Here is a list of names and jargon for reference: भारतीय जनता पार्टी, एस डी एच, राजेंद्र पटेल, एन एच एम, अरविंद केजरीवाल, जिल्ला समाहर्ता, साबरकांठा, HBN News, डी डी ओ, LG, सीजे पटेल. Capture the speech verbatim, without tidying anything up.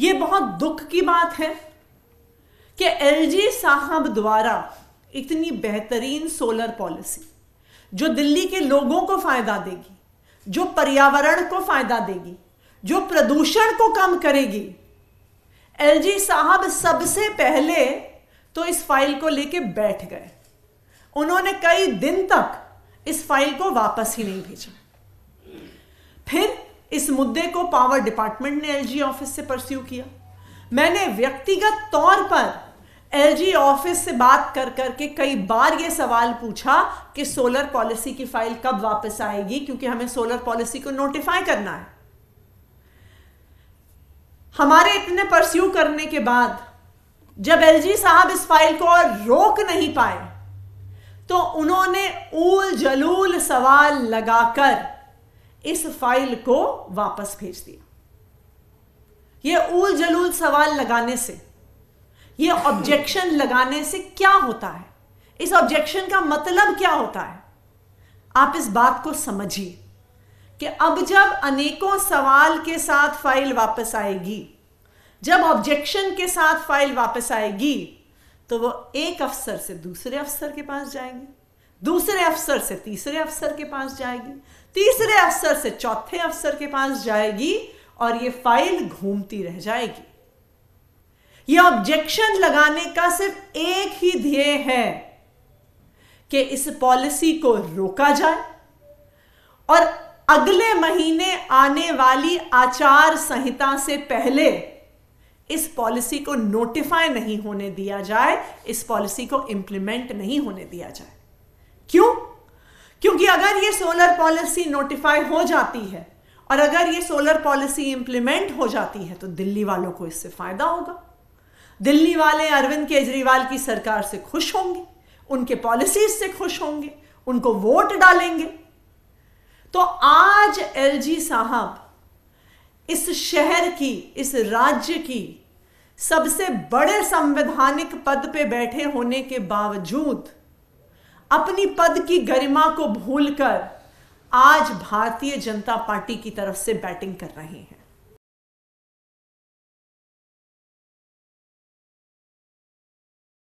ये बहुत दुख की बात है कि एलजी साहब द्वारा इतनी बेहतरीन सोलर पॉलिसी जो दिल्ली के लोगों को फायदा देगी, जो पर्यावरण को फायदा देगी, जो प्रदूषण को कम करेगी, एलजी साहब सबसे पहले तो इस फाइल को लेके बैठ गए। उन्होंने कई दिन तक इस फाइल को वापस ही नहीं भेजा। फिर इस मुद्दे को पावर डिपार्टमेंट ने एलजी ऑफिस से परस्यू किया। मैंने व्यक्तिगत तौर पर एलजी ऑफिस से बात कर करके कई बार ये सवाल पूछा कि सोलर पॉलिसी की फाइल कब वापस आएगी, क्योंकि हमें सोलर पॉलिसी को नोटिफाई करना है। हमारे इतने परस्यू करने के बाद जब एलजी साहब इस फाइल को और रोक नहीं पाए तो उन्होंने ऊल जलूल सवाल लगाकर इस फाइल को वापस भेज दिया। यह ऊल जलूल सवाल लगाने से, यह ऑब्जेक्शन लगाने से क्या होता है? इस ऑब्जेक्शन का मतलब क्या होता है? आप इस बात को समझिए कि अब जब अनेकों सवाल के साथ फाइल वापस आएगी, जब ऑब्जेक्शन के साथ फाइल वापस आएगी, तो वो एक अफसर से दूसरे अफसर के पास जाएगी, दूसरे अफसर से तीसरे अफसर के पास जाएगी, तीसरे अफसर से चौथे अफसर के पास जाएगी और ये फाइल घूमती रह जाएगी। ये ऑब्जेक्शन लगाने का सिर्फ एक ही ध्येय है कि इस पॉलिसी को रोका जाए और अगले महीने आने वाली आचार संहिता से पहले इस पॉलिसी को नोटिफाई नहीं होने दिया जाए, इस पॉलिसी को इंप्लीमेंट नहीं होने दिया जाए। क्यों? क्योंकि अगर ये सोलर पॉलिसी नोटिफाई हो जाती है और अगर ये सोलर पॉलिसी इंप्लीमेंट हो जाती है तो दिल्ली वालों को इससे फायदा होगा। दिल्ली वाले अरविंद केजरीवाल की सरकार से खुश होंगे, उनके पॉलिसीज से खुश होंगे, उनको वोट डालेंगे। तो आज एलजी साहब इस शहर की, इस राज्य की सबसे बड़े संवैधानिक पद पे बैठे होने के बावजूद अपनी पद की गरिमा को भूलकर आज भारतीय जनता पार्टी की तरफ से बैटिंग कर रहे हैं।